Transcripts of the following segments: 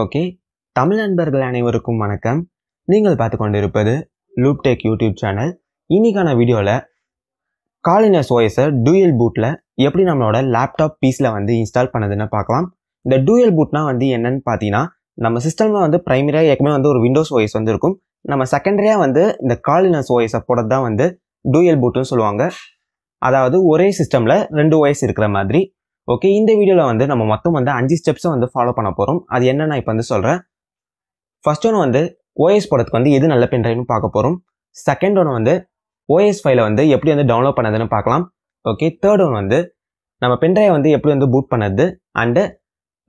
Okay, Tamil நண்பர்கள் அனைவருக்கும் வணக்கம். நீங்கள் பார்த்து கொண்டிருப்பது லூப் டெக் யூடியூப் சேனல். இன்றைக்கான வீடியோவில் காலி லினக்ஸ் ஓஎஸை டூயல் பூட்டில் எப்படி நம்மளோட லேப்டாப் பீஸில் வந்து இன்ஸ்டால் பண்ணதுன்னு பார்க்கலாம். இந்த டூயல் பூட்னா வந்து என்னென்னு பார்த்தீங்கன்னா, நம்ம சிஸ்டமில் வந்து ப்ரைமரியாக எப்பவுமே வந்து ஒரு விண்டோஸ் ஓஎஸ் வந்து இருக்கும். நம்ம செகண்டரியாக வந்து இந்த காலி லினக்ஸ் ஓஎஸை போடுறது தான் வந்து டூயல் பூட்டுன்னு சொல்லுவாங்க. அதாவது ஒரே சிஸ்டமில் ரெண்டு ஓஎஸ் இருக்கிற மாதிரி. ஓகே, இந்த வீடியோவில் வந்து நம்ம மொத்தம் வந்து 5 ஸ்டெப்ஸை வந்து ஃபாலோ பண்ண போகிறோம். அது என்ன நான் இப்போ வந்து சொல்கிறேன். ஃபர்ஸ்ட் ஒன்று வந்து ஓஎஸ் போடுறதுக்கு வந்து எது நல்ல பென்ட்ரைவ்னு பார்க்க போகிறோம். செகண்ட் ஒன்று வந்து ஓஎஸ் ஃபைலை வந்து எப்படி வந்து டவுன்லோட் பண்ணதுன்னு பார்க்கலாம். ஓகே, தேர்ட் ஒன்று வந்து நம்ம பென்ட்ரைவை வந்து எப்படி வந்து பூட் பண்ணது அண்டு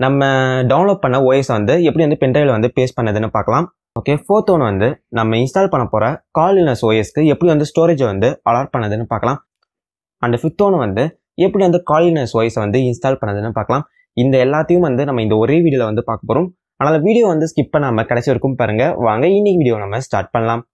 நம்ம டவுன்லோட் பண்ண ஓஎஸை வந்து எப்படி வந்து பென்ட்ரைவில் வந்து பேஸ்ட் பண்ணதுன்னு பார்க்கலாம். ஓகே, ஃபோர்த் ஒன்று வந்து நம்ம இன்ஸ்டால் பண்ண போகிற காலி லினக்ஸ் ஓஎஸ்க்கு எப்படி வந்து ஸ்டோரேஜை வந்து அலாட் பண்ணதுன்னு பார்க்கலாம். அண்டு ஃபிஃப்த் ஒன்று வந்து எப்படி வந்து காலி லினக்ஸ் ஓஎஸை வந்து இன்ஸ்டால் பண்ணதுன்னு பார்க்கலாம். இந்த எல்லாத்தையும் வந்து நம்ம இந்த ஒரே வீடியோவில் வந்து பார்க்க போகிறோம். அதனால் வீடியோ வந்து ஸ்கிப் பண்ணாமல் கடைசி வரைக்கும் பாருங்கள். வாங்க இன்னைக்கு வீடியோ நம்ம ஸ்டார்ட் பண்ணலாம்.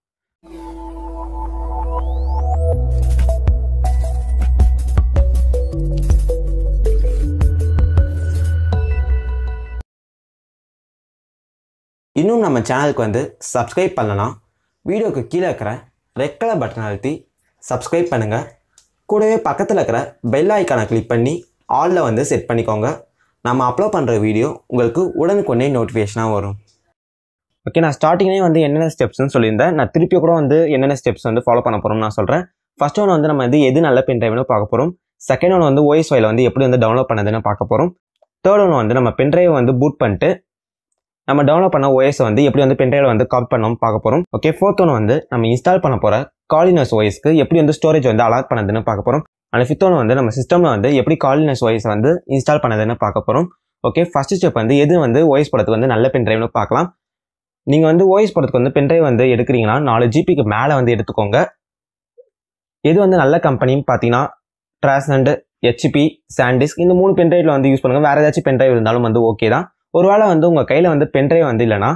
இன்னும் நம்ம சேனலுக்கு வந்து சப்ஸ்கிரைப் பண்ணலாம். வீடியோக்கு கீழே இருக்கிற ரெட் கலர் பட்டன் அழுத்தி சப்ஸ்கிரைப் பண்ணுங்கள். கூடவே பக்கத்தில் இருக்கிற பெல் ஐக்கானை கிளிக் பண்ணி ஆலில் வந்து செட் பண்ணிக்கோங்க. நம்ம அப்லோட் பண்ணுற வீடியோ உங்களுக்கு உடனுக்குடனே நோட்டிஃபிகேஷனாக வரும். ஓகே, நான் ஸ்டார்டிங்லேயே வந்து என்னென்ன ஸ்டெப்ஸ்ன்னு சொல்லியிருந்தேன். நான் திருப்பி கூட வந்து என்னென்ன ஸ்டெப்ஸ் வந்து ஃபாலோ பண்ண போகிறோம்னு நான் சொல்கிறேன். ஃபர்ஸ்ட் ஒன்று வந்து நம்ம வந்து எது நல்ல பென் டிரைவ்னு பார்க்க போகிறோம். செகண்ட் ஒன்று வந்து ஓஎஸ் ஃபைலை வந்து எப்படி வந்து டவுன்லோட் பண்ணதுன்னு பார்க்க போகிறோம். தேர்ட் ஒன்று வந்து நம்ம பென் டிரைவை வந்து பூட் பண்ணிட்டு நம்ம டவுன்லோட் பண்ண ஓஎஸை வந்து எப்படி வந்து பென் டிரைவில் வந்து காப்பி பண்ணோம்னு பார்க்க போகிறோம். ஓகே, ஃபோர்த் ஒன்று வந்து நம்ம இன்ஸ்டால் பண்ண போகிற காலி லினக்ஸ் ஓஎஸ்க்கு எப்படி வந்து ஸ்டோரேஜ் வந்து அலாட் பண்ணதுன்னு பார்க்க போகிறோம். அண்ட் ஃபிஃப்த் ஒன்று வந்து நம்ம சிஸ்டமில் வந்து எப்படி காலி லினக்ஸ் ஓஎஸை வந்து இன்ஸ்டால் பண்ணதுன்னு பார்க்க போகிறோம். ஓகே, ஃபர்ஸ்ட் ஸ்டெப் வந்து எது வந்து ஓஎஸ் படத்துக்கு வந்து நல்ல பென் டிரைவ்னு பார்க்கலாம். நீங்கள் வந்து ஓஎஸ் படத்துக்கு வந்து பென் டிரைவ் வந்து எடுக்கிறீங்கன்னா 4 GBக்கு மேலே வந்து எடுத்துக்கோங்க. எது வந்து நல்ல கம்பெனின்னு பார்த்தீங்கன்னா ட்ராசண்ட், ஹெச்பி, சாண்டிஸ்க் இந்த 3 பென் டிரைவில் வந்து யூஸ் பண்ணுங்கள். வேறு ஏதாச்சும் பென் டிரைவ் இருந்தாலும் வந்து ஓகே தான். ஒருவேளை வந்து உங்கள் கையில் வந்து பென் டிரைவ் வந்து இல்லைன்னா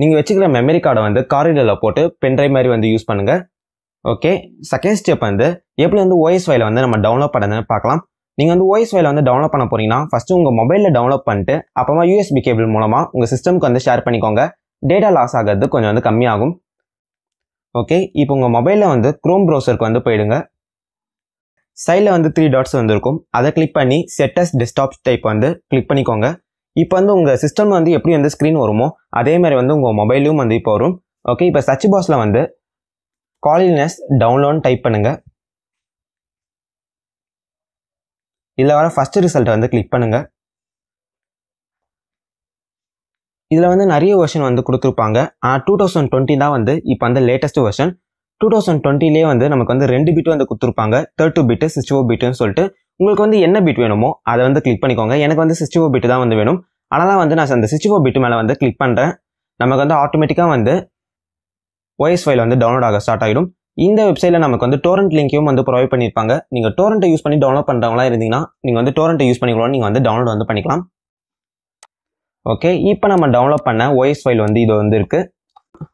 நீங்கள் வச்சுக்கிற மெமரி கார்டை வந்து காரிடரில் போட்டு பென் டிரைவ் மாதிரி வந்து யூஸ் பண்ணுங்கள். ஓகே, செகண்ட் ஸ்டெப் வந்து எப்படி வந்து ஓஎஸ் ஃபைலை வந்து நம்ம டவுன்லோட் பண்ணதுன்னு பார்க்கலாம். நீங்கள் வந்து ஓஎஸ் ஃபைலை வந்து டவுன்லோட் பண்ண போகிறீங்கன்னா ஃபஸ்ட்டு உங்கள் மொபைலில் டவுன்லோட் பண்ணிட்டு அப்புறமா யூஎஸ்பி கேபிள் மூலமாக உங்கள் சிஸ்டமுக்கு வந்து ஷேர் பண்ணிக்கோங்க. டேட்டா லாஸ் ஆகிறது கொஞ்சம் வந்து கம்மியாகும். ஓகே, இப்போ உங்கள் மொபைலில் வந்து குரோம் ப்ரௌசருக்கு வந்து போயிடுங்க. சைடில் வந்து 3 டாட்ஸ் வந்து இருக்கும். அதை கிளிக் பண்ணி செட்டஸ் டெஸ்க்டாப் டைப் வந்து கிளிக் பண்ணிக்கோங்க. இப்போ வந்து உங்கள் சிஸ்டம் வந்து எப்படி வந்து ஸ்க்ரீன் வருமோ அதே மாதிரி வந்து உங்கள் மொபைலும் வந்து இப்போ வரும். ஓகே, இப்போ சர்ச் பாக்ஸில் வந்து காலி லினக்ஸ் டவுன்லோட் டைப் பண்ணுங்கள். இதில் வர ஃபஸ்ட்டு ரிசல்ட்டை வந்து கிளிக் பண்ணுங்கள். இதில் வந்து நிறைய வெர்ஷன் வந்து கொடுத்துருப்பாங்க. 2020 தான் வந்து இப்போ வந்து லேட்டஸ்ட் வெர்ஷன். 2020லேயே வந்து நமக்கு வந்து 2 பிட்டு வந்து கொடுத்துருப்பாங்க, 32 பிட்டு, 64 பிட்டுன்னு சொல்லிட்டு. உங்களுக்கு வந்து என்ன பிட் வேணுமோ அதை வந்து கிளிக் பண்ணிக்கோங்க. எனக்கு வந்து 64 பிட்டு தான் வந்து வேணும். ஆனால் தான் வந்து நான் அந்த 64 பிட்டு மேலே வந்து கிளிக் பண்ணுறேன். நமக்கு வந்து ஆட்டோமேட்டிக்காக வந்து ஓஎஸ் ஃபைல் வந்து டவுன்லோட் ஆக ஸ்டார்ட் ஆகிடும். இந்த வெப்சைட்டில் நமக்கு வந்து டோரண்ட் லிங்க்கையும் வந்து ப்ரொவைட் பண்ணியிருப்பாங்க. நீங்கள் டோரண்ட்டை யூஸ் பண்ணி டவுன்லோட் பண்ணுறவங்களா இருந்தீங்கன்னா நீங்கள் வந்து டோரண்ட்டை யூஸ் பண்ணிக்கலாம். நீங்கள் வந்து டவுன்லோட் வந்து பண்ணிக்கலாம். ஓகே, இப்போ நம்ம டவுன்லோட் பண்ண ஓஎஸ் ஃபைல் வந்து இது வந்து இருக்குது.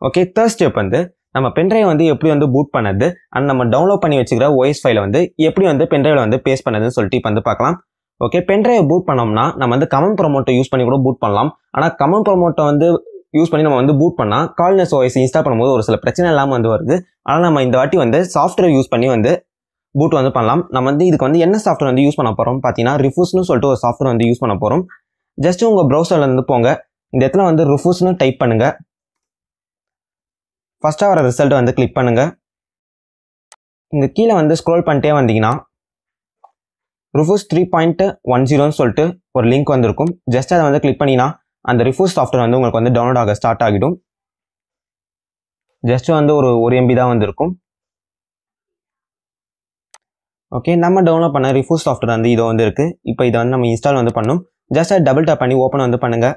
ஓகே, தேர்ட் ஸ்டெப் வந்து நம்ம பென்ட்ரைவ் வந்து எப்படி வந்து பூட் பண்ணது அண்ட் நம்ம டவுன்லோட் பண்ணி வச்சுக்கிற ஓஎஸ் ஃபைலை வந்து எப்படி வந்து பென்ட்ரைவில் வந்து பேஸ்ட் பண்ணதுன்னு சொல்லிட்டு இப்போ வந்து பார்க்கலாம். ஓகே, பென்ட்ரைவை பூட் பண்ணோம்னா நம்ம வந்து கமன் ப்ரோமோட்டை யூஸ் பண்ணி கூட பூட் பண்ணலாம். ஆனால் கமன் ப்ரோமோட்டை வந்து யூஸ் பண்ணி நம்ம வந்து பூட் பண்ணால் காலி லினக்ஸ் ஓஎஸ் இன்ஸ்டால் பண்ணும்போது ஒரு சில பிரச்சனை இல்லாமல் வந்து வருது. ஆனால் நம்ம இந்த வாட்டி வந்து சாஃப்ட்வேர் யூஸ் பண்ணி வந்து பூட் வந்து பண்ணலாம். நம்ம வந்து இதுக்கு வந்து என்ன சாஃப்ட்வேர் வந்து யூஸ் பண்ண போகிறோம் பார்த்தீங்கன்னா ரிஃபூஸ்னு சொல்லிட்டு ஒரு சாஃப்ட்வேர் வந்து யூஸ் பண்ண போகிறோம். ஜஸ்ட்டு உங்கள் ப்ரௌசரில் வந்து போங்க. இந்த இடத்துல வந்து ரிஃபூஸ்னு டைப் பண்ணுங்கள். ஃபஸ்ட்டாக வர ரிசல்ட்டை வந்து கிளிக் பண்ணுங்கள். இங்கே கீழே வந்து ஸ்க்ரோல் பண்ணிட்டே வந்தீங்கன்னா ரிஃபூஸ் 3.10ன்னு சொல்லிட்டு ஒரு லிங்க் வந்துருக்கும். ஜஸ்ட் அதை வந்து கிளிக் பண்ணினா அந்த ரிஃபூஸ் சாஃப்ட்வேர் வந்து உங்களுக்கு வந்து டவுன்லோட் ஆக ஸ்டார்ட் ஆகிடும். ஜஸ்ட்டு வந்து ஒரு MB தான் வந்துருக்கும். ஓகே, நம்ம டவுன்லோட் பண்ண ரிஃபூஸ் சாஃப்ட்வேர் வந்து இது வந்து இருக்குது. இப்போ இதை வந்து நம்ம இன்ஸ்டால் வந்து பண்ணணும். ஜஸ்ட் அதை டபுள் டேப் பண்ணி ஓப்பன் வந்து பண்ணுங்கள்.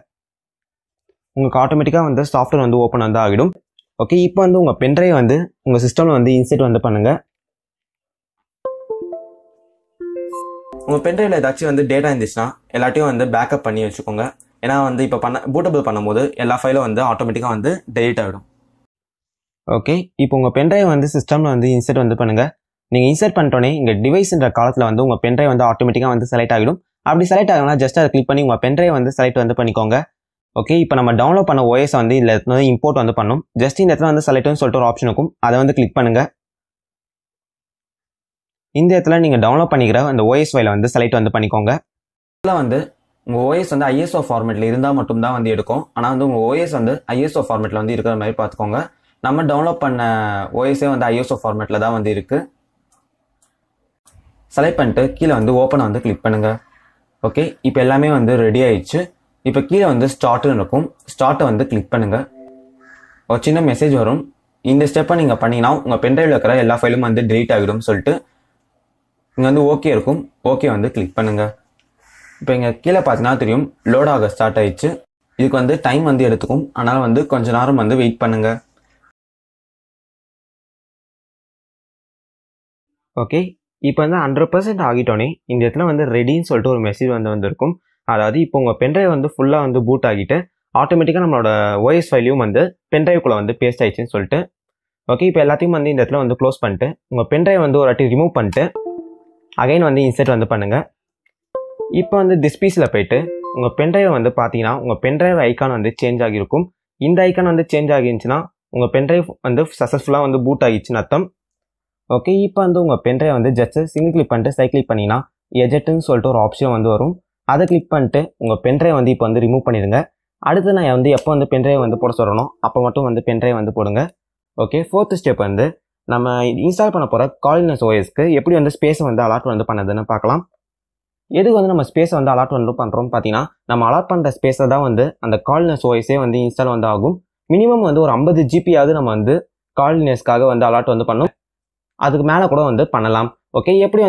உங்களுக்கு ஆட்டோமேட்டிக்காக வந்து சாஃப்ட்வேர் வந்து ஓப்பன் வந்து ஆகிடும். ஓகே, இப்போ வந்து உங்கள் பென்ட்ரைவ் வந்து உங்கள் சிஸ்டமில் வந்து இன்சர்ட் வந்து பண்ணுங்கள். உங்கள் பென்ட்ரைவில் ஏதாச்சும் வந்து டேட்டா இருந்துச்சுன்னா எல்லாத்தையும் வந்து பேக்கப் பண்ணி வச்சுக்கோங்க. ஏன்னா வந்து இப்போ பூட்டபிள் பண்ணும்போது எல்லா ஃபைலும் வந்து ஆட்டோமேட்டிக்காக வந்து டெலீட் ஆகிடும். ஓகே, இப்போ உங்கள் பென்ட்ரைவ் வந்து சிஸ்டமில் வந்து இன்சர்ட் வந்து பண்ணுங்கள். நீங்கள் இன்சர்ட் பண்ணிட்டோன்னே இங்கே டிவைஸ்ன்ற காலத்தில் வந்து உங்கள் பென்ட்ரைவ் வந்து ஆட்டோமேட்டிக்காக வந்து செலக்ட் ஆகிடும். அப்படி செலக்ட் ஆகணும்னா ஜஸ்ட் அதை கிளிக் பண்ணி உங்கள் பென்ட்ரைவ் வந்து செலக்ட் வந்து பண்ணிக்கோங்க. Okay, now we download the OS and import it. Just in the select an option, click on it. In this way, you download the OS file and select it. The OS is in ISO format, and the OS is in ISO format. We download the OS in ISO format. Select the open and click on it. Okay, now everything is ready. இப்போ கீழ start இருக்கும் start click பண்ணுங்க ஒரு சின்ன message வரும் இந்த ஸ்டெப்பை நீங்க பண்ணினா உங்க பென் டிரைவ்ல இருக்கிற எல்லா ஃபைலும் delete ஆகிடும் சொல்லிட்டு இங்க ஓகே இருக்கும் ஓகே click பண்ணுங்க இப்போ இங்க கீழ பார்த்தீனா தெரியும் லோட் ஆக ஸ்டார்ட் ஆயிச்சு இதுக்கு டைம் எடுத்துக்கும் அதனால கொஞ்ச நேரம் வெயிட் பண்ணுங்க ஓகே இப்போ 100% ஆகிட்டோனே இந்த இடத்துல ready னு சொல்லிட்டு ஒரு மெசேஜ் வந்திருக்கும் அதாவது இப்போ உங்க பென் டிரைவ் ஃபுல்லா பூட் ஆகிட்டு ஆட்டோமேட்டிக்கா நம்மளோட ஓஎஸ் ஃபைலையும் பென் டிரைவ் குள்ள பேஸ்ட் ஆயிடுச்சுன்னு சொல்லிட்டு ஓகே இப்போ எல்லாத்தையும் இந்த இடத்துல க்ளோஸ் பண்ணிட்டு உங்க பென் டிரைவ் ஒரு வாட்டி ரிமூவ் பண்ணிட்டு அகைன் இன்சர்ட் பண்ணுங்க இப்போ திஸ் பீஸ்ல போய்ட்டு உங்க பென் டிரைவ் பாத்தீங்கன்னா உங்க பென் டிரைவ் ஐகான் சேஞ்ச் ஆகிருக்கும் இந்த ஐகான் சேஞ்ச் ஆகிருந்துச்சுன்னா உங்க பென் டிரைவ் சக்சஸ்ஃபுல்லா பூட் ஆகிடுச்சுன்னு அர்த்தம் ஓகே இப்போ உங்க pen drive just single click பண்ணிட்டு சைட் கிளிக் பண்ணினா எஜெட்னு சொல்லிட்டு ஒரு ஆப்ஷன் வரும் அதை கிளிக் பண்ணிட்டு உங்கள் பென் டிரைவ் இப்போ ரிமூவ் பண்ணிடுங்க அடுத்து நான் எப்போ பென் டிரைவ் போட சொல்கிறோம் அப்போ மட்டும் பென் டிரைவ் போடுங்க ஓகே ஃபோர்த் ஸ்டெப் நம்ம இன்ஸ்டால் பண்ண போகிற காலி லினக்ஸ் ஓஎஸ்க்கு எப்படி ஸ்பேஸ் அலாட் பண்ணதுன்னு பார்க்கலாம் எதுக்கு நம்ம ஸ்பேஸ் அலாட் பண்ணுறோம் பார்த்தீங்கன்னா நம்ம அலாட் பண்ணுற ஸ்பேஸை தான் அந்த காலி லினக்ஸ் ஓஎஸே இன்ஸ்டால் ஆகும் மினிமம் ஒரு 50 GB நம்ம காலி லினக்ஸ்க்காக அலாட் பண்ணணும் அதுக்கு மேலே கூட பண்ணலாம் ஓகே எப்படி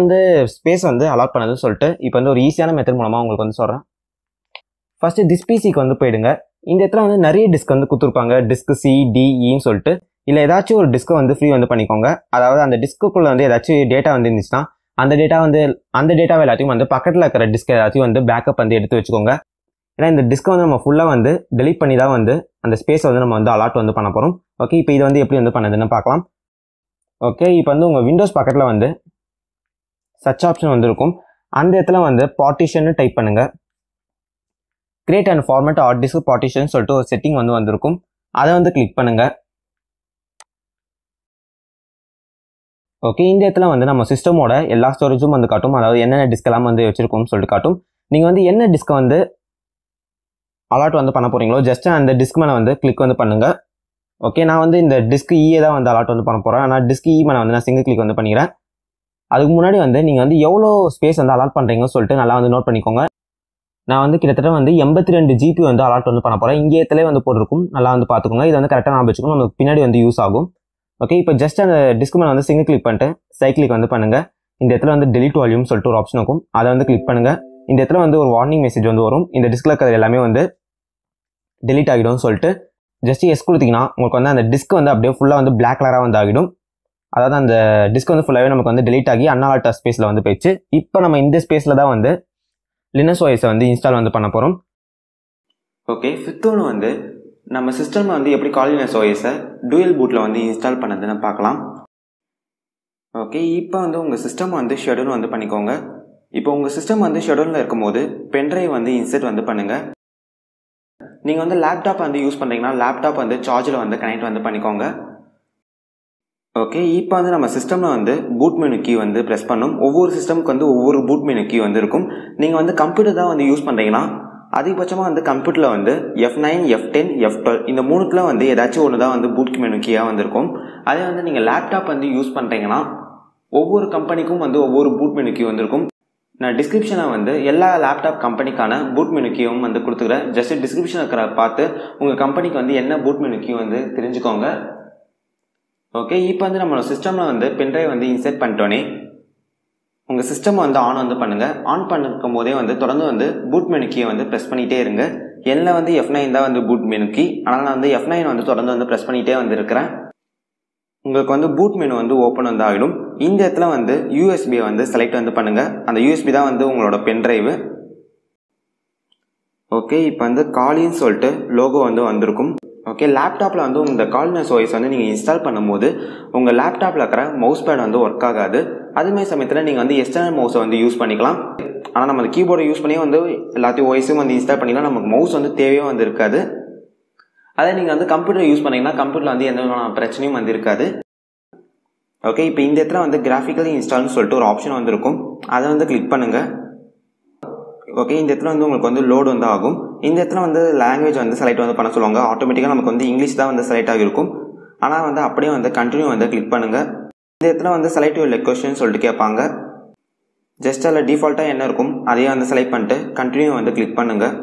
ஸ்பேஸ் அலாட் பண்ணதுன்னு சொல்லிட்டு இப்போ ஒரு ஈஸியான மெத்தட் மூலமாக உங்களுக்கு சொல்கிறேன் ஃபர்ஸ்ட் திஸ் பிசிக்கு போயிடுங்க இந்த இடத்துல நிறைய டிஸ்க் கொடுத்துருப்பாங்க டிஸ்க் CDEன்னு சொல்லிட்டு இல்லை ஏதாச்சும் ஒரு டிஸ்க்கை ஃப்ரீ பண்ணிக்கோங்க அதாவது அந்த டிஸ்க்குள்ளே ஏதாச்சும் டேட்டா இருந்துச்சுன்னா அந்த டேட்டா அந்த டேட்டாவை எல்லாத்தையும் பக்கத்தில் இருக்கிற டிஸ்க் எல்லாத்தையும் பேக்கப் எடுத்து வச்சுக்கோங்க ஏன்னா இந்த டிஸ்க்கை நம்ம ஃபுல்லாக டெலிட் பண்ணி தான் அந்த ஸ்பேஸை நம்ம அலாட் பண்ண போகிறோம் ஓகே இப்போ இது எப்படி பண்ணதுன்னு பார்க்கலாம் ஓகே இப்போ உங்கள் விண்டோஸ் பக்கத்தில் சர்ச் ஆப்ஷன் வந்திருக்கும் அந்த இடத்துல பார்ட்டிஷன் டைப் பண்ணுங்க create and format hard disk partition சொல்லிட்டு ஒரு செட்டிங் வந்திருக்கும் அதை கிளிக் பண்ணுங்க ஓகே இந்த இடத்துல நம்ம சிஸ்டமோட எல்லா ஸ்டோரேஜும் காட்டும் அதாவது என்னென்ன டிஸ்க் எல்லாம் வச்சிருக்கோம்னு சொல்லிட்டு காட்டும் நீங்க என்ன டிஸ்க் அலாட் பண்ண போறீங்களோ ஜஸ்ட் அந்த டிஸ்க் மேலே கிளிக் பண்ணுங்க ஓகே நான் இந்த டிஸ்க் ஈயை தான் அலாட் பண்ண போறேன் ஆனால் டிஸ்க் ஈ மேலே நான் சிங்கிள் கிளிக் பண்ணிக்கிறேன் அதுக்கு முன்னாடி நீங்கள் எவ்வளோ ஸ்பேஸ் அலாட் பண்ணுறீங்கன்னு சொல்லிட்டு நல்லா நோட் பண்ணிக்கோங்க நான் கிட்டத்தட்ட 82 GB அலாட் பண்ண போகிறேன் இங்கே இடத்துல போட்டிருக்கும் நல்லா பார்த்துக்கோங்க இது கரெக்டாக நான் வச்சுக்கணும் நமக்கு பின்னாடி யூஸ் ஆகும் ஓகே இப்போ ஜஸ்ட் அந்த டிஸ்க் மேலே சிங்கிள் கிளிக் பண்ணிட்டு சைட் கிளிக் பண்ணுங்க இந்த இடத்துல டெலிட் வால்யூம் சொல்லிட்டு ஒரு ஆப்ஷன் இருக்கும் அதை கிளிக் பண்ணுங்க இந்த இடத்துல ஒரு வார்னிங் மெசேஜ் வரும் இந்த டிஸ்கில் இருக்கிறது எல்லாமே டெலிட் ஆகிடும்னு சொல்லிட்டு ஜஸ்ட் எஸ் கொடுத்தீங்கன்னா உங்களுக்கு அந்த டிஸ்க் அப்படியே ஃபுல்லாக பிளாக் கலராக ஆகிடும் அதாவது அந்த டிஸ்க் ஃபுல்லாகவே நமக்கு டெலிட் ஆகி அன்அலாட் ஸ்பேஸில் போயிடுச்சு இப்போ நம்ம இந்த ஸ்பேஸில் தான் லினக்ஸ் ஓஎஸை இன்ஸ்டால் பண்ண போகிறோம் ஓகே ஃபிஃப்த் ஒன்று நம்ம சிஸ்டமில் எப்படி காலி லினக்ஸ் ஓஎஸை டூயல் பூட்டில் இன்ஸ்டால் பண்ணதுன்னு பார்க்கலாம் ஓகே இப்போ உங்கள் சிஸ்டம் ஷெடியூல் பண்ணிக்கோங்க இப்போ உங்கள் சிஸ்டம் ஷெடியூலில் இருக்கும்போது பென்ட்ரைவ் இன்சர்ட் பண்ணுங்கள் நீங்கள் லேப்டாப் யூஸ் பண்ணுறீங்கன்னா லேப்டாப் சார்ஜில் கனெக்ட் பண்ணிக்கோங்க ஓகே இப்போ நம்ம சிஸ்டமில் பூட் மெனு கீ ப்ரெஸ் பண்ணும் ஒவ்வொரு சிஸ்டமுக்கு ஒவ்வொரு பூட் மெனு கீ இருக்கும் நீங்கள் கம்ப்யூட்டர் தான் யூஸ் பண்ணுறீங்கன்னா அதிகபட்சமாக கம்ப்யூட்டரில் F9, F10, F12 இந்த மூணுக்குள்ள ஏதாச்சும் ஒன்று தான் பூட் மெனு கீயாக இருக்கும் அதே நீங்கள் லேப்டாப் யூஸ் பண்ணுறீங்கன்னா ஒவ்வொரு கம்பெனிக்கும் ஒவ்வொரு பூட் மெனு கீ இருக்கும் நான் டிஸ்கிரிப்ஷனில் எல்லா லேப்டாப் கம்பெனிக்கான பூட் மெனு கீயும் கொடுத்துக்கிறேன் ஜஸ்ட் டிஸ்கிரிப்ஷன் இருக்கிற பார்த்து உங்கள் கம்பெனிக்கு என்ன பூட் மெனு கீ தெரிஞ்சுக்கோங்க ஓகே இப்போ நம்ம சிஸ்டமில் பென் டிரைவ் இன்சர்ட் பண்ணிட்டோன்னே உங்கள் சிஸ்டம் ஆன் பண்ணுங்கள் ஆன் பண்ணிருக்கும் போதே தொடர்ந்து பூட் மெனு கீயை ப்ரெஸ் பண்ணிகிட்டே இருங்க எல்லாம் F9 தான் பூட் மெனு கீ ஆனால் நான் F9 தொடர்ந்து ப்ரெஸ் பண்ணிகிட்டே இருக்கிறேன் உங்களுக்கு பூட் மெனு ஓப்பன் ஆகிடும் இந்த இடத்துல USB செலக்ட் பண்ணுங்கள் அந்த USB தான் உங்களோட பென் டிரைவு ஓகே இப்போ காலின்னு சொல்லிட்டு லோகோ வந்திருக்கும் ஓகே லேப்டாப்பில் இந்த காலி லினக்ஸ் ஓஎஸ் நீங்கள் இன்ஸ்டால் பண்ணும்போது உங்கள் லேப்டாப்பில் இருக்கிற மவுஸ் பேட் ஒர்க் ஆகாது அதுமாதிரி சமயத்தில் நீங்கள் எக்ஸ்டர்னல் மவுஸை யூஸ் பண்ணிக்கலாம் ஆனால் நம்ம அந்த கீபோர்டை யூஸ் பண்ணியே வந்து எல்லாத்தையும் வாய்ஸும் வந்து இன்ஸ்டால் பண்ணிடலாம். நமக்கு மவுஸ் வந்து தேவையே வந்து இருக்காது. அதே நீங்கள் வந்து கம்ப்யூட்டர் யூஸ் பண்ணிங்கன்னா கம்ப்யூட்டரில் வந்து எந்த விதமான பிரச்சனையும் வந்து இருக்காது. ஓகே, இப்போ இந்த இடத்துல வந்து கிராஃபிக்கலி இன்ஸ்டால்னு சொல்லிட்டு ஒரு ஆப்ஷன் வந்துருக்கும், அதை வந்து கிளிக் பண்ணுங்கள். ஓகே, இந்த இடத்துல வந்து உங்களுக்கு வந்து லோடு வந்து ஆகும். இந்த இடத்துல வந்து லாங்குவேஜ் வந்து செலக்ட் வந்து பண்ண சொல்லுவாங்க. ஆட்டோமேட்டிக்காக நமக்கு வந்து இங்கிலீஷ் தான் வந்து செலக்ட் ஆகிருக்கும். ஆனால் வந்து அப்படியே வந்து கண்டினியூ வந்து கிளிக் பண்ணுங்கள். இந்த இடத்துல வந்து செலக்ட் யுவர் கொஸ்டின் சொல்லிட்டு கேட்பாங்க. ஜஸ்ட் அதில் டிஃபால்ட்டாக என்ன இருக்கும் அதையே வந்து செலக்ட் பண்ணிட்டு கண்டினியூ வந்து கிளிக் பண்ணுங்கள்.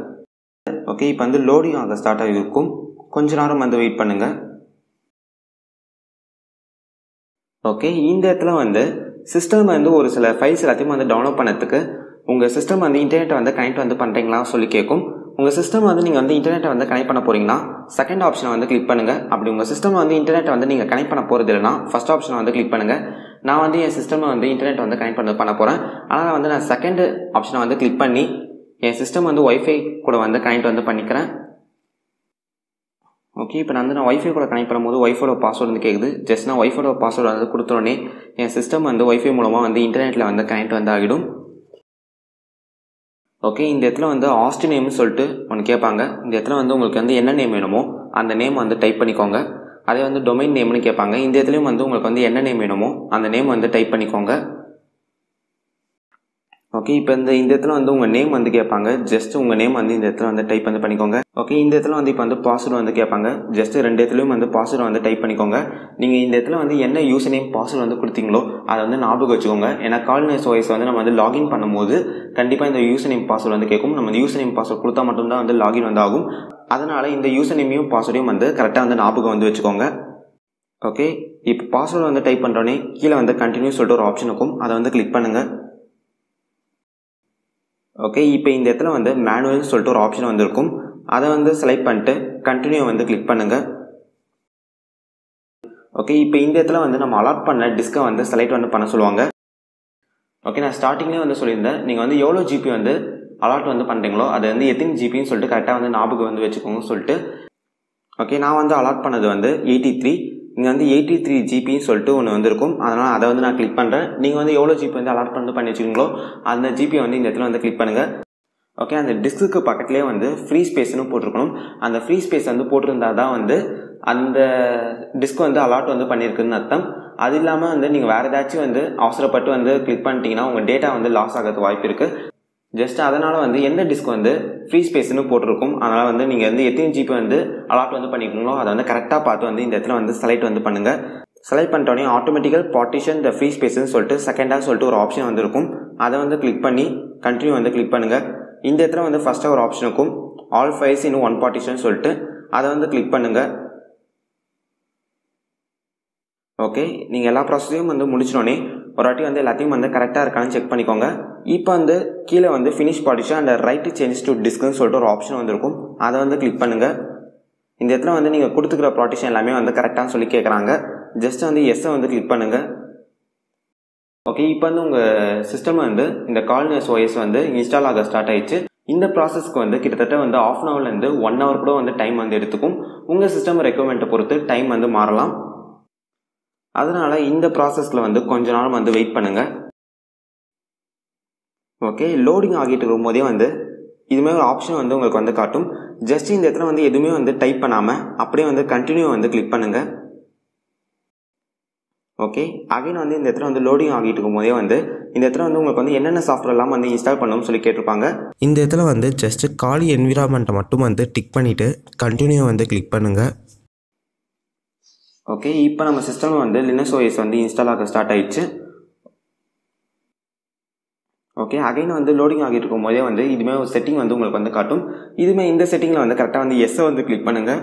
ஓகே, இப்போ வந்து லோடிங் ஆக ஸ்டார்ட் ஆகிருக்கும். கொஞ்சம் நேரம் வந்து வெயிட் பண்ணுங்கள். ஓகே, இந்த இடத்துல வந்து சிஸ்டம் வந்து ஒரு சில ஃபைல்ஸ் எல்லாத்தையும் வந்து டவுன்லோட் பண்ணுறதுக்கு உங்கள் சிஸ்டம் வந்து இன்டர்நெட்டை வந்து கனெக்ட் வந்து பண்ணுறீங்களா சொல்லி கேட்கும். உங்கள் சிஸ்டம் வந்து நீங்கள் வந்து இன்டர்நெட்டை வந்து கனெக்ட் பண்ண போகிறீங்கன்னா செகண்ட் ஆப்ஷனை வந்து கிளிக் பண்ணுங்கள். அப்படி உங்கள் சிஸ்டம் வந்து இன்டர்நெட்டை வந்து நீங்கள் கனெக்ட் பண்ண போகிறது இல்லைனா ஃபஸ்ட் ஆப்ஷனை வந்து கிளிக் பண்ணுங்கள். நான் வந்து என் சிஸ்டம் வந்து இன்டர்நெட் வந்து கனெக்ட் பண்ண போகிறேன், ஆனால் வந்து நான் செகண்ட் ஆப்ஷனை வந்து கிளிக் பண்ணி என் சிஸ்டம் வந்து ஒய்ஃபை கூட வந்து கனெக்ட் வந்து பண்ணிக்கிறேன். ஓகே, இப்போ நான் வந்து நான் ஒய்ஃபை கூட கனெக்ட் பண்ணும்போது ஒய்ஃபோட பாஸ்வேர்டு வந்து கேட்குது. ஜஸ்ட் நான் ஒய்ஃபோட பாஸ்வேர்டு வந்து கொடுத்தோடனே என் சிஸ்டம் வந்து ஒய்ஃபை மூலமாக வந்து இன்டர்நெட்டில் வந்து கனெக்ட் வந்து ஆகிடும். ஓகே, இந்த இடத்துல வந்து ஹாஸ்ட் நேம்னு சொல்லிட்டு ஒன்று கேட்பாங்க. இந்த இடத்துல வந்து உங்களுக்கு வந்து என்ன நேம் வேணுமோ அந்த நேம் வந்து டைப் பண்ணிக்கோங்க. அதே வந்து டொமைன் நேம்னு கேட்பாங்க. இந்த இடத்துலையும் வந்து உங்களுக்கு வந்து என்ன நேம் வேணுமோ அந்த நேம் வந்து டைப் பண்ணிக்கோங்க. ஓகே, இப்போ இந்த இடத்துல வந்து உங்கள் நேம் வந்து கேட்பாங்க. ஜஸ்ட் உங்கள் நேம் வந்து இந்த இடத்துல வந்து டைப் வந்து பண்ணிக்கோங்க. ஓகே, இந்த இடத்துல வந்து இப்போ வந்து பாஸ்வேர்டு வந்து கேட்பாங்க. ஜஸ்ட் ரெண்டு இடத்துலையும் வந்து பாஸ்வேர்டு வந்து டைப் பண்ணிக்கோங்க. நீங்கள் இந்த இடத்துல வந்து என்ன யூசர் நேம் பாஸ்வேர்டு வந்து கொடுத்தீங்களோ அதை வந்து ஞாபகம் வச்சுக்கோங்க. ஏன்னா காலி லினக்ஸ் ஓஎஸ் வந்து நம்ம வந்து லாகின் பண்ணும்போது கண்டிப்பாக இந்த யூசர் நேம் பாஸ்வேர்டு வந்து கேட்கும். நம்ம யூசர் நேம் பாஸ்வேர்டு கொடுத்தா மட்டும்தான் வந்து லாகின் வந்து ஆகும். அதனால் இந்த யூசர் நேமையும் பாஸ்வேர்டையும் வந்து கரெக்டாக வந்து ஞாபகம் வந்து வச்சுக்கோங்க. ஓகே, இப்போ பாஸ்வேர்டு வந்து டைப் பண்ணுறோன்னே கீழே வந்து கண்டினியூ சொல்லிட்டு ஒரு ஆப்ஷன் இருக்கும், அதை வந்து கிளிக் பண்ணுங்கள். ஓகே, இப்போ இந்த இடத்துல வந்து மேனுவல்னு சொல்லிட்டு ஒரு ஆப்ஷன் வந்துருக்கும், அதை வந்து செலக்ட் பண்ணிட்டு கண்டினியூ வந்து கிளிக் பண்ணுங்கள். ஓகே, இப்போ இந்த இடத்துல வந்து நம்ம அலாட் பண்ண டிஸ்கை வந்து செலக்ட் வந்து பண்ண சொல்லுவாங்க. ஓகே, நான் ஸ்டார்டிங்லேயே வந்து சொல்லியிருந்தேன், நீங்கள் வந்து எவ்வளோ ஜிபி வந்து அலாட் வந்து பண்ணுறீங்களோ அது வந்து எத்தனை ஜிபின்னு சொல்லிட்டு கரெக்டாக வந்து ஞாபகம் வந்து வச்சுக்கோங்கன்னு சொல்லிட்டு. ஓகே, நான் வந்து அலாட் பண்ணது வந்து 83. இங்கே வந்து 83 ஜிபின்னு சொல்லிட்டு ஒன்று வந்துருக்கும், அதனால் அதை வந்து நான் கிளிக் பண்ணுறேன். நீங்கள் வந்து எவ்வளோ ஜிபி வந்து அலாட் பண்ணி வச்சுக்கீங்களோ அந்த ஜிபியை வந்து இந்த இடத்துல வந்து கிளிக் பண்ணுங்கள். ஓகே, அந்த டிஸ்க்கு பக்கத்துலேயே வந்து ஃப்ரீ ஸ்பேஸ்னு போட்டிருக்கணும். அந்த ஃப்ரீ ஸ்பேஸ் வந்து போட்டிருந்தா தான் வந்து அந்த டிஸ்க் வந்து அலாட் வந்து பண்ணியிருக்குன்னு அர்த்தம். அது இல்லாமல் வந்து நீங்கள் வேறு ஏதாச்சும் வந்து அவசரப்பட்டு வந்து கிளிக் பண்ணிட்டீங்கன்னா உங்கள் டேட்டா வந்து லாஸ் ஆகிறது வாய்ப்பு இருக்குது. ஜஸ்ட் அதனால் வந்து எந்த டிஸ்க் வந்து ஃப்ரீ ஸ்பேஸ்னு போட்டிருக்கும் அதனால் வந்து நீங்கள் வந்து எத்தனை ஜிபி வந்து அலாட் வந்து பண்ணிக்கணுங்களோ அதை வந்து கரெக்டாக பார்த்து வந்து இந்த இடத்துல வந்து செலக்ட் வந்து பண்ணுங்கள். செலக்ட் பண்ணிட்டோடனே ஆட்டோமேட்டிக்கல் பார்ட்டிஷன் த ஃப்ரீ ஸ்பேஸ்ன்னு சொல்லிட்டு செகண்டாக சொல்லிட்டு ஒரு ஆப்ஷன் வந்து இருக்கும், அதை வந்து கிளிக் பண்ணி கண்டினியூ வந்து கிளிக் பண்ணுங்கள். இந்த இடத்துல வந்து ஃபஸ்ட்டாக ஒரு ஆப்ஷன் இருக்கும், ஆல் ஃபைல்ஸ் இன்னும் ஒன் பார்ட்டிஷன் சொல்லிட்டு அதை வந்து கிளிக் பண்ணுங்கள். ஓகே, நீங்கள் எல்லா ப்ராசஸையும் வந்து முடிச்சிடோன்னே ஒரு வாட்டி வந்து எல்லாத்தையும் வந்து கரெக்டாக இருக்கான்னு செக் பண்ணிக்கோங்க. இப்போ வந்து கீழே வந்து finish partition and write change to டிஸ்க்னு சொல்லிட்டு ஒரு ஆப்ஷன் வந்துருக்கும், அதை வந்து கிளிக் பண்ணுங்கள். இந்த இடத்துல வந்து நீங்கள் கொடுத்துக்கிற பார்ட்டிஷன் எல்லாமே வந்து கரெக்டாக சொல்லி கேட்குறாங்க. ஜஸ்ட் வந்து எஸ்ஸை வந்து கிளிக் பண்ணுங்கள். ஓகே, இப்போ வந்து உங்கள் சிஸ்டம் வந்து இந்த காலி லினக்ஸ் ஓஎஸ் வந்து இன்ஸ்டால் ஆக ஸ்டார்ட் ஆகிடுச்சு. இந்த ப்ராசஸ்க்கு வந்து கிட்டத்தட்ட வந்து ஆஃப் அன் ஹவர்லேருந்து ஒன் ஹவர் கூட வந்து டைம் வந்து எடுத்துக்கும். உங்கள் சிஸ்டம் ரெக்குவயர்மெண்ட்டை பொறுத்து டைம் வந்து மாறலாம். அதனால் இந்த ப்ராசஸில் வந்து கொஞ்ச நேரம் வந்து வெயிட் பண்ணுங்கள். ஓகே, லோடிங் ஆகிட்டு இருக்கும்போதே வந்து இதுமாதிரி ஒரு ஆப்ஷன் வந்து உங்களுக்கு வந்து காட்டும். ஜஸ்ட் இந்த இடத்துல வந்து எதுவுமே வந்து டைப் பண்ணாமல் அப்படியே வந்து கண்டினியூ வந்து கிளிக் பண்ணுங்கள். ஓகே, அகைன் வந்து இந்த இடத்துல வந்து லோடிங் ஆகிட்டு இருக்கும்போதே வந்து இந்த இடத்துல வந்து உங்களுக்கு வந்து என்னென்ன சாஃப்ட்வேர் எல்லாம் வந்து இன்ஸ்டால் பண்ணணும்னு சொல்லி கேட்டிருப்பாங்க. இந்த இடத்துல வந்து ஜஸ்ட் காலி என்விரான்மெண்ட்டை மட்டும் வந்து டிக் பண்ணிவிட்டு கண்டினியூ வந்து கிளிக் பண்ணுங்கள். ஓகே, இப்போ நம்ம சிஸ்டம் வந்து லினக்ஸ் ஓஎஸ் வந்து இன்ஸ்டால் ஆக ஸ்டார்ட் ஆகிடுச்சு. ஓகே, அகைன் வந்து லோடிங் ஆகிட்டு இருக்கும்போதே வந்து இதுமே ஒரு செட்டிங் வந்து உங்களுக்கு வந்து காட்டும். இதுமே இந்த செட்டிங்கில் வந்து கரெக்டாக வந்து எஸ்ஸை வந்து கிளிக் பண்ணுங்கள்.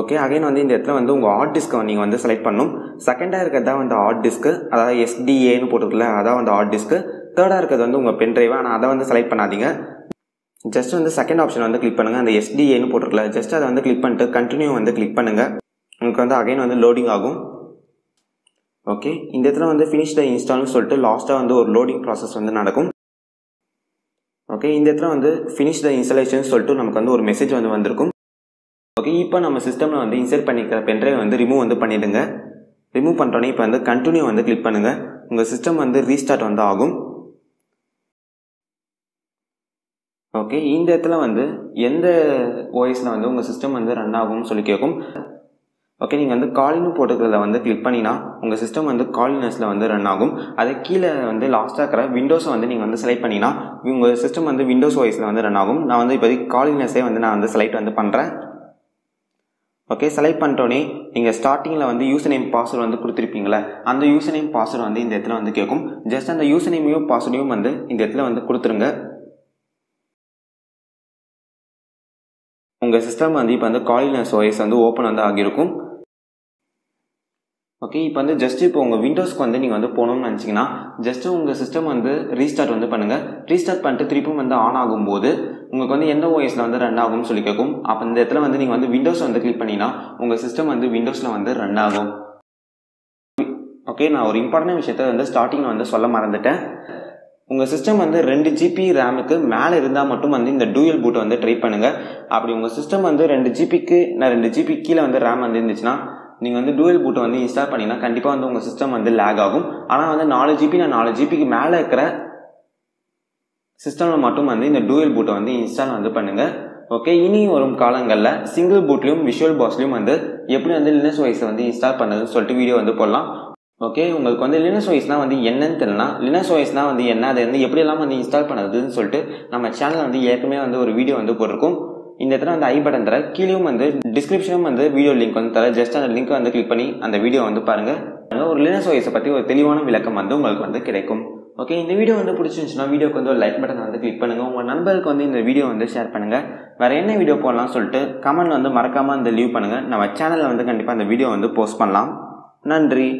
ஓகே, அகைன் வந்து இந்த இடத்துல வந்து உங்கள் ஹார்ட் டிஸ்க்கை நீங்கள் வந்து செலக்ட் பண்ணணும். செகண்டாக இருக்கிறது தான் வந்து ஹார்ட் டிஸ்க்கு, அதாவது எஸ்டிஏன்னு போட்டிருக்குல்ல அதான் வந்து ஹார்ட் டிஸ்க்கு. தேர்டாக இருக்கிறது வந்து உங்கள் பென் டிரைவ், ஆனால் அதை வந்து செலக்ட் பண்ணாதீங்க. ஜஸ்ட் வந்து செகண்ட் ஆப்ஷன் வந்து கிளிக் பண்ணுங்கள், அந்த எஸ்டிஏன்னு போட்டிருக்குல்ல ஜஸ்ட் அதை வந்து கிளிக் பண்ணிட்டு கண்டினியூ வந்து கிளிக் பண்ணுங்கள். உங்களுக்கு வந்து அகைன் வந்து லோடிங் ஆகும். ஓகே, இந்த இடத்துல வந்து ஃபினிஷ் த இன்ஸ்டால்னு சொல்லிட்டு லாஸ்ட்டாக வந்து ஒரு லோடிங் ப்ராசஸ் வந்து நடக்கும். ஓகே, இந்த இடத்துல வந்து ஃபினிஷ் த இன்ஸ்டாலேஷன் சொல்லிட்டு நமக்கு வந்து ஒரு மெசேஜ் வந்து வந்திருக்கும். ஓகே, இப்போ நம்ம சிஸ்டமில் வந்து இன்சர்ட் பண்ணிக்கிற பென்ட்ரைவ் வந்து ரிமூவ் வந்து பண்ணிவிடுங்க. ரிமூவ் பண்ணுறோன்னே இப்போ வந்து கண்டினியூ வந்து கிளிக் பண்ணுங்கள். உங்கள் சிஸ்டம் வந்து ரீஸ்டார்ட் வந்து ஆகும். ஓகே, இந்த இடத்துல வந்து எந்த ஓஎஸில் வந்து உங்கள் சிஸ்டம் வந்து ரன் ஆகும்னு சொல்லி கேட்கும். ஓகே, நீங்கள் வந்து காலின்னு போட்டுக்கிறத வந்து கிளிக் பண்ணினா உங்கள் சிஸ்டம் வந்து காலி லினக்ஸில் வந்து ரன் ஆகும். அதை கீழே வந்து லாஸ்ட்டாக இருக்கிற விண்டோஸை வந்து நீங்கள் வந்து செலக்ட் பண்ணினா உங்கள் சிஸ்டம் வந்து விண்டோஸ் ஓஎஸில் வந்து ரன் ஆகும். நான் வந்து இப்போதைக்கு காலி லினக்ஸே வந்து நான் வந்து செலக்ட் வந்து பண்ணுறேன். ஓகே, செலக்ட் பண்ணிட்டோன்னே நீங்கள் ஸ்டார்டிங்கில் வந்து யூசர் நேம் பாஸ்வேர்டு வந்து கொடுத்துருப்பீங்களா, அந்த யூசர் நேம் பாஸ்வேர்டு வந்து இந்த இடத்துல வந்து கேட்கும். ஜஸ்ட் அந்த யூசர் நேமையும் பாஸ்வேர்டையும் வந்து இந்த இடத்துல வந்து கொடுத்துருங்க. உங்கள் சிஸ்டம் வந்து இப்போ வந்து காலி லினக்ஸ் ஓஎஸ் வந்து ஓப்பன் வந்து ஆகியிருக்கும். ஓகே, இப்போ வந்து ஜஸ்ட் இப்போ உங்கள் விண்டோஸ்க்கு வந்து நீங்கள் வந்து போகணும்னு நினச்சிங்கன்னா ஜஸ்ட்டு உங்கள் சிஸ்டம் வந்து ரீஸ்டார்ட் வந்து பண்ணுங்கள். ரீஸ்டார்ட் பண்ணிட்டு திருப்பும் வந்து ஆன் ஆகும்போது உங்களுக்கு வந்து எந்த ஓஎஸில் வந்து ரன் ஆகும்னு சொல்லி கேட்கும். அப்போ இந்த இடத்துல வந்து நீங்கள் வந்து விண்டோஸ் வந்து கிளிக் பண்ணினா உங்கள் சிஸ்டம் வந்து விண்டோஸில் வந்து ரன் ஆகும். ஓகே, நான் ஒரு இம்பார்ட்டன்ட் விஷயத்த வந்து ஸ்டார்டிங்கில் வந்து சொல்ல மறந்துட்டேன். உங்கள் சிஸ்டம் வந்து 2 GB ரேமுக்கு மேலே இருந்தால் மட்டும் வந்து இந்த டூயல் பூட்டை வந்து ட்ரை பண்ணுங்கள். அப்படி உங்கள் சிஸ்டம் வந்து 2 GBக்கு நான் 2 GB கீழே வந்து ரேம் வந்து இருந்துச்சுன்னா நீங்கள் வந்து டூயல் பூட்டை வந்து இன்ஸ்டால் பண்ணிங்கன்னா கண்டிப்பாக வந்து உங்கள் சிஸ்டம் வந்து லேக் ஆகும். ஆனால் வந்து 4 GB நான் 4 GBக்கு மேலே இருக்கிற சிஸ்டமில் மட்டும் வந்து இந்த டூயல் பூட்டை வந்து இன்ஸ்டால் வந்து பண்ணுங்கள். ஓகே, இனி வரும் காலங்களில் சிங்கிள் பூட்லையும் விஷுவல் பாக்ஸ்லையும் வந்து எப்படி வந்து லினக்ஸ் ஓஎஸ் வந்து இன்ஸ்டால் பண்ணுறதுன்னு சொல்லிட்டு வீடியோ வந்து போடலாம். ஓகே, உங்களுக்கு வந்து லினக்ஸ் ஓஎஸ்னால் வந்து என்னன்னு தெரியலனா லினக்ஸ் ஓஎஸ்னால் வந்து என்ன, அதை வந்து எப்படியெல்லாம் வந்து இன்ஸ்டால் பண்ணுறதுன்னு சொல்லிட்டு நம்ம சேனலில் வந்து ஏற்கனவே வந்து ஒரு வீடியோ வந்து போட்டிருக்கும். இந்த இடத்துல வந்து ஐ பட்டன் தர, கீழேயும் வந்து டிஸ்கிரிப்ஷனும் வந்து வீடியோ லிங்க் வந்து தர. ஜஸ்ட் அந்த லிங்க்கை வந்து கிளிக் பண்ணி அந்த வீடியோ வந்து பாருங்கள். ஒரு லினக்ஸ் ஓஎஸை பற்றி ஒரு தெளிவான விளக்கம் வந்து உங்களுக்கு வந்து கிடைக்கும். ஓகே, இந்த வீடியோ வந்து பிடிச்சிருந்துச்சுன்னா வீடியோக்கு வந்து ஒரு லைக் பட்டன் வந்து கிளிக் பண்ணுங்கள். உங்கள் நண்பருக்கு வந்து இந்த வீடியோ வந்து ஷேர் பண்ணுங்கள். வேறு என்ன வீடியோ போடலாம்னு சொல்லிட்டு கமெண்ட் வந்து மறக்காமல் வந்து லீவ் பண்ணுங்கள். நம்ம சேனலில் வந்து கண்டிப்பாக அந்த வீடியோ வந்து போஸ்ட் பண்ணலாம். நன்றி.